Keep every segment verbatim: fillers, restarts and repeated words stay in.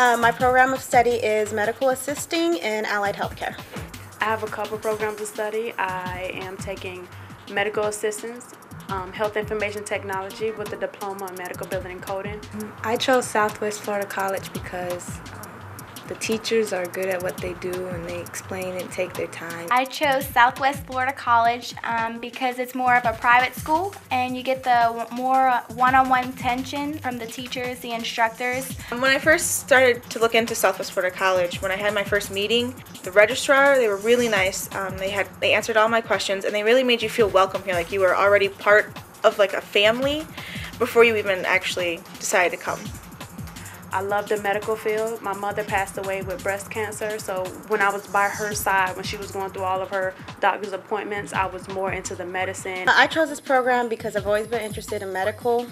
Uh, my program of study is medical assisting in allied healthcare. I have a couple programs of study. I am taking medical assistance, um, health information technology with a diploma in medical billing and coding. I chose Southwest Florida College because the teachers are good at what they do and they explain and take their time. I chose Southwest Florida College um, because it's more of a private school and you get the more one-on-one tension from the teachers, the instructors. When I first started to look into Southwest Florida College, when I had my first meeting, the registrar, they were really nice. Um, they, had, they answered all my questions and they really made you feel welcome here, like you were already part of like a family before you even actually decided to come. I love the medical field. My mother passed away with breast cancer, so when I was by her side, when she was going through all of her doctor's appointments, I was more into the medicine. I chose this program because I've always been interested in medical.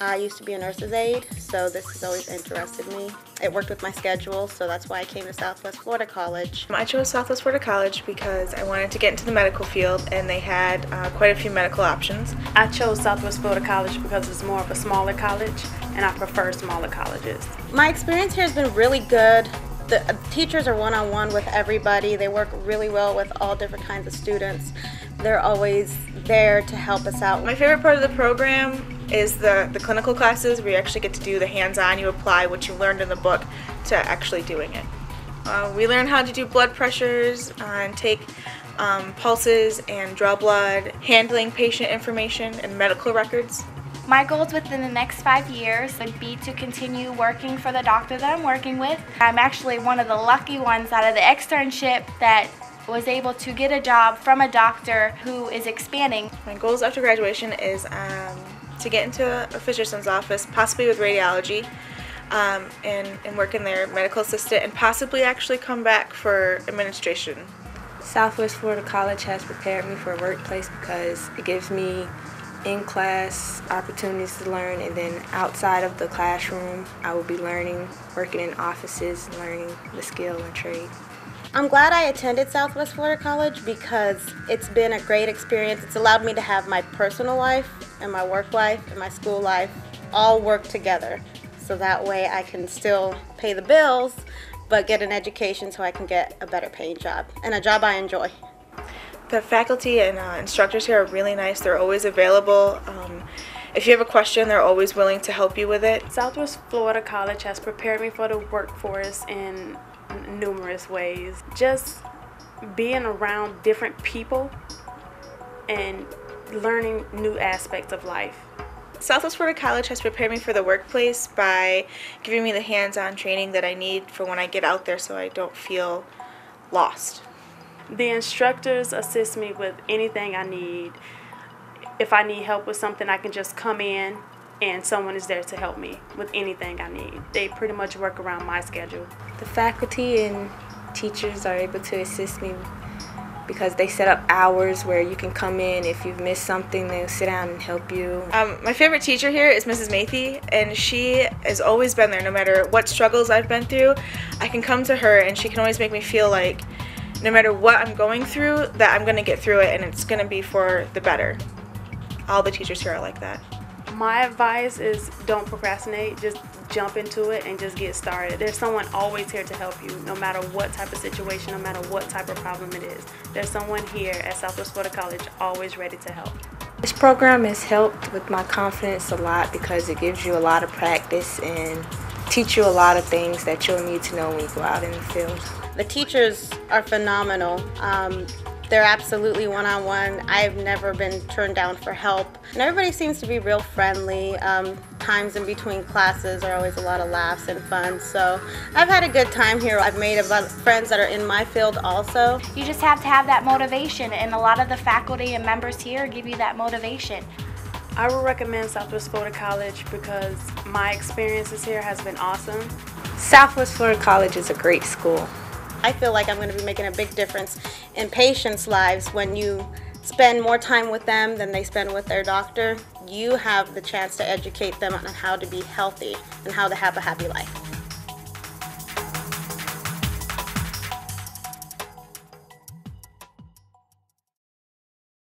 I used to be a nurse's aide, so this has always interested me. It worked with my schedule, so that's why I came to Southwest Florida College. I chose Southwest Florida College because I wanted to get into the medical field, and they had uh, quite a few medical options. I chose Southwest Florida College because it's more of a smaller college, and I prefer smaller colleges. My experience here has been really good. The teachers are one-on-one with everybody. They work really well with all different kinds of students. They're always there to help us out. My favorite part of the program is the, the clinical classes where you actually get to do the hands-on. You apply what you learned in the book to actually doing it. Uh, we learn how to do blood pressures uh, and take um, pulses and draw blood, handling patient information and medical records. My goals within the next five years would be to continue working for the doctor that I'm working with. I'm actually one of the lucky ones out of the externship that was able to get a job from a doctor who is expanding. My goals after graduation is um, to get into a physician's office, possibly with radiology, um, and, and work in their medical assistant, and possibly actually come back for administration. Southwest Florida College has prepared me for a workplace because it gives me in-class opportunities to learn, and then outside of the classroom, I will be learning, working in offices, learning the skill and trade. I'm glad I attended Southwest Florida College because it's been a great experience. It's allowed me to have my personal life and my work life and my school life all work together. So that way I can still pay the bills, but get an education so I can get a better paying job and a job I enjoy. The faculty and uh, instructors here are really nice. They're always available. Um, if you have a question, they're always willing to help you with it. Southwest Florida College has prepared me for the workforce in numerous ways. Just being around different people and learning new aspects of life. Southwest Florida College has prepared me for the workplace by giving me the hands-on training that I need for when I get out there so I don't feel lost. The instructors assist me with anything I need. If I need help with something, I can just come in and someone is there to help me with anything I need. They pretty much work around my schedule. The faculty and teachers are able to assist me because they set up hours where you can come in. If you've missed something, they'll sit down and help you. Um, my favorite teacher here is Missus Mathey, and she has always been there. No matter what struggles I've been through, I can come to her and she can always make me feel like no matter what I'm going through, that I'm going to get through it and it's going to be for the better. All the teachers here are like that. My advice is don't procrastinate, just jump into it and just get started. There's someone always here to help you, no matter what type of situation, no matter what type of problem it is. There's someone here at Southwest Florida College always ready to help. This program has helped with my confidence a lot because it gives you a lot of practice and teach you a lot of things that you'll need to know when you go out in the field. The teachers are phenomenal. Um, they're absolutely one-on-one. I've never been turned down for help. And everybody seems to be real friendly. Um, times in between classes are always a lot of laughs and fun. So I've had a good time here. I've made a lot of friends that are in my field also. You just have to have that motivation, and a lot of the faculty and members here give you that motivation. I would recommend Southwest Florida College because my experiences here has been awesome. Southwest Florida College is a great school. I feel like I'm going to be making a big difference in patients' lives. When you spend more time with them than they spend with their doctor, you have the chance to educate them on how to be healthy and how to have a happy life.